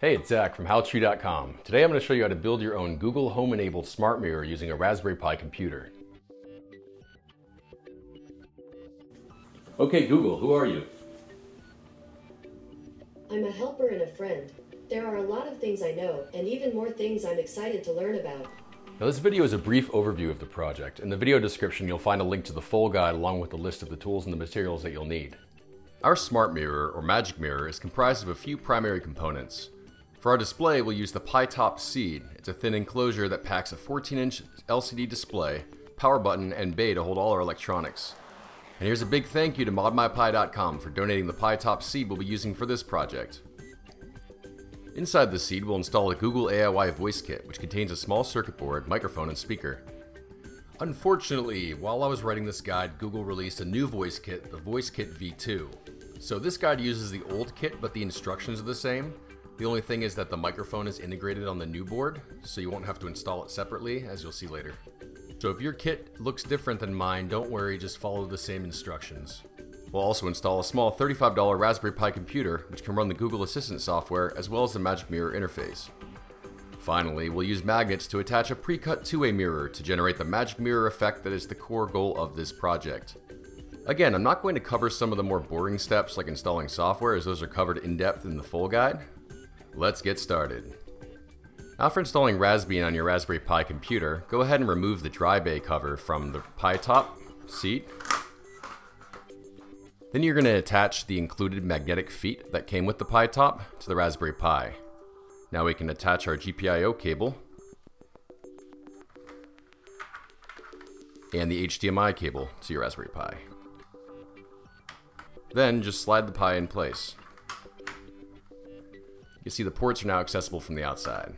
Hey, it's Zach from Howchoo.com. Today I'm going to show you how to build your own Google Home-enabled smart mirror using a Raspberry Pi computer. Okay, Google, who are you? I'm a helper and a friend. There are a lot of things I know, and even more things I'm excited to learn about. Now, this video is a brief overview of the project. In the video description, you'll find a link to the full guide along with a list of the tools and the materials that you'll need. Our smart mirror, or magic mirror, is comprised of a few primary components. For our display, we'll use the pi-top CEED. It's a thin enclosure that packs a 14-inch LCD display, power button, and bay to hold all our electronics. And here's a big thank you to modmypi.com for donating the pi-top CEED we'll be using for this project. Inside the CEED, we'll install a Google AIY Voice Kit, which contains a small circuit board, microphone, and speaker. Unfortunately, while I was writing this guide, Google released a new voice kit, the Voice Kit V2. So this guide uses the old kit, but the instructions are the same. The only thing is that the microphone is integrated on the new board, so you won't have to install it separately, as you'll see later. So if your kit looks different than mine, don't worry, just follow the same instructions. We'll also install a small $35 Raspberry Pi computer, which can run the Google Assistant software, as well as the Magic Mirror interface. Finally, we'll use magnets to attach a pre-cut two-way mirror to generate the magic mirror effect that is the core goal of this project. Again, I'm not going to cover some of the more boring steps like installing software, as those are covered in depth in the full guide. Let's get started. Now for installing Raspbian on your Raspberry Pi computer, go ahead and remove the dry bay cover from the pi-top CEED. Then you're going to attach the included magnetic feet that came with the pi-top to the Raspberry Pi. Now we can attach our GPIO cable and the HDMI cable to your Raspberry Pi. Then just slide the Pi in place. You see the ports are now accessible from the outside.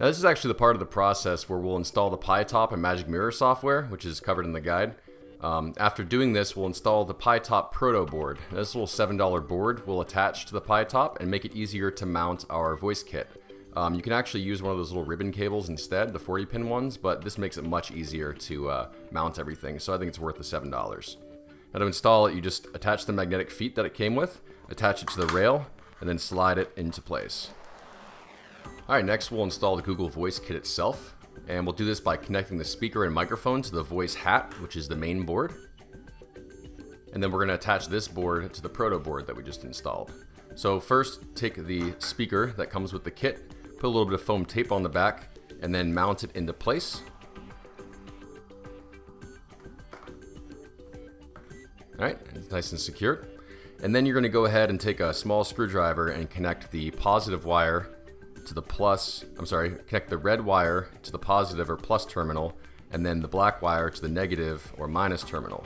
Now this is actually the part of the process where we'll install the pi-top and Magic Mirror software, which is covered in the guide. After doing this, we'll install the Pi Top Proto board. Now, this little $7 board will attach to the Pi Top and make it easier to mount our voice kit. You can actually use one of those little ribbon cables instead, the 40-pin ones, but this makes it much easier to mount everything, so I think it's worth the $7. Now to install it, you just attach the magnetic feet that it came with, attach it to the rail, and then slide it into place. Alright, next we'll install the Google Voice Kit itself. And we'll do this by connecting the speaker and microphone to the voice hat, which is the main board. And then we're going to attach this board to the proto board that we just installed. So first, take the speaker that comes with the kit, put a little bit of foam tape on the back, and then mount it into place. Alright, it's nice and secured. And then you're going to go ahead and take a small screwdriver and connect the positive wire to the plus, connect the red wire to the positive or plus terminal, and then the black wire to the negative or minus terminal.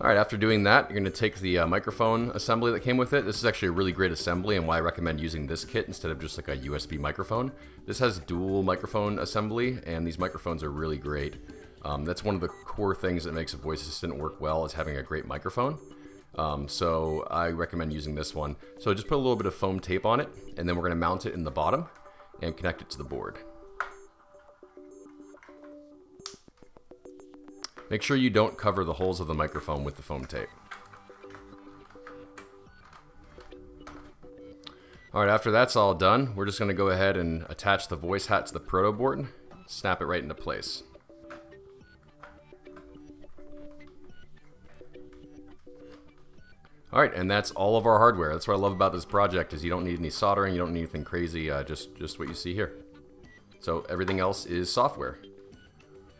Alright, after doing that, you're going to take the microphone assembly that came with it. This is actually a really great assembly and why I recommend using this kit instead of just like a USB microphone. This has dual microphone assembly and these microphones are really great. That's one of the core things that makes a voice assistant work well is having a great microphone. So I recommend using this one. So just put a little bit of foam tape on it, and then we're going to mount it in the bottom and connect it to the board. Make sure you don't cover the holes of the microphone with the foam tape. Alright, after that's all done, we're just going to go ahead and attach the voice hat to the proto board, snap it right into place. Alright, and that's all of our hardware. That's what I love about this project is you don't need any soldering, you don't need anything crazy, just what you see here. So everything else is software.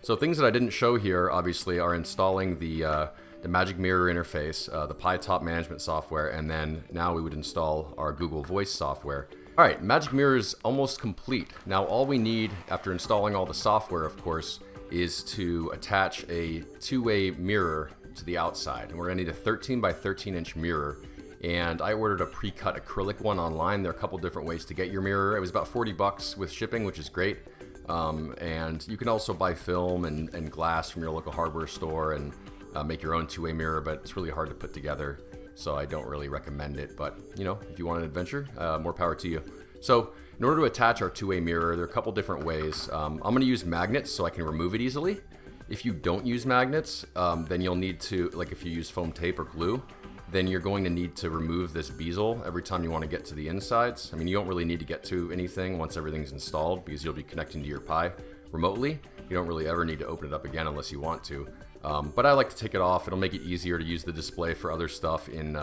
So things that I didn't show here, obviously, are installing the Magic Mirror interface, the Pi-Top management software, and then now we would install our Google Voice software. Alright, Magic Mirror is almost complete. Now all we need, after installing all the software, of course, is to attach a two-way mirror to the outside, and we're going to need a 13 by 13 inch mirror, and I ordered a pre-cut acrylic one online. There are a couple different ways to get your mirror. It was about 40 bucks with shipping, which is great, and you can also buy film and glass from your local hardware store and make your own two-way mirror, but it's really hard to put together, so I don't really recommend it, but you know, if you want an adventure, more power to you. So in order to attach our two-way mirror, there are a couple different ways. I'm going to use magnets so I can remove it easily. If you don't use magnets, then you'll need to, like if you use foam tape or glue, then you're going to need to remove this bezel every time you want to get to the insides. I mean, you don't really need to get to anything once everything's installed because you'll be connecting to your Pi remotely. You don't really ever need to open it up again unless you want to. But I like to take it off. It'll make it easier to use the display for other stuff in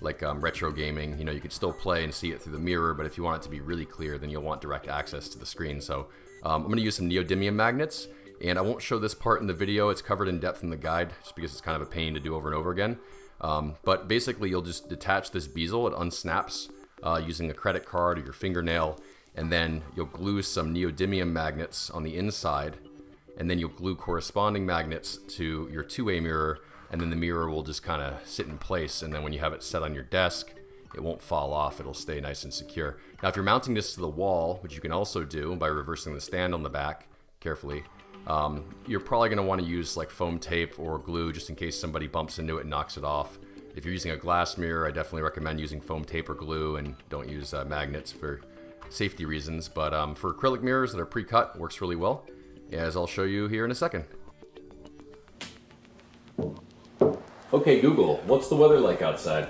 retro gaming. You know, you can still play and see it through the mirror, but if you want it to be really clear, then you'll want direct access to the screen. So I'm going to use some neodymium magnets. And I won't show this part in the video. It's covered in depth in the guide just because it's kind of a pain to do over and over again. But basically you'll just detach this bezel, it unsnaps using a credit card or your fingernail, and then you'll glue some neodymium magnets on the inside, and then you'll glue corresponding magnets to your two-way mirror, and then the mirror will just kind of sit in place, and then when you have it set on your desk, it won't fall off, it'll stay nice and secure. Now if you're mounting this to the wall, which you can also do by reversing the stand on the back carefully, you're probably going to want to use like foam tape or glue just in case somebody bumps into it and knocks it off. If you're using a glass mirror, I definitely recommend using foam tape or glue and don't use magnets for safety reasons. But for acrylic mirrors that are pre-cut, works really well, as I'll show you here in a second. Okay Google, what's the weather like outside?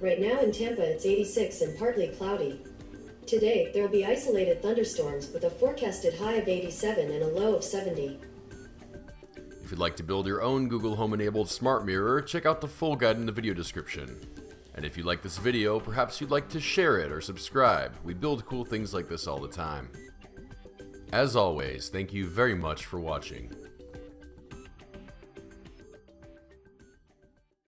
Right now in Tampa it's 86 and partly cloudy. Today, there will be isolated thunderstorms with a forecasted high of 87 and a low of 70. If you'd like to build your own Google Home-enabled smart mirror, check out the full guide in the video description. And if you like this video, perhaps you'd like to share it or subscribe. We build cool things like this all the time. As always, thank you very much for watching.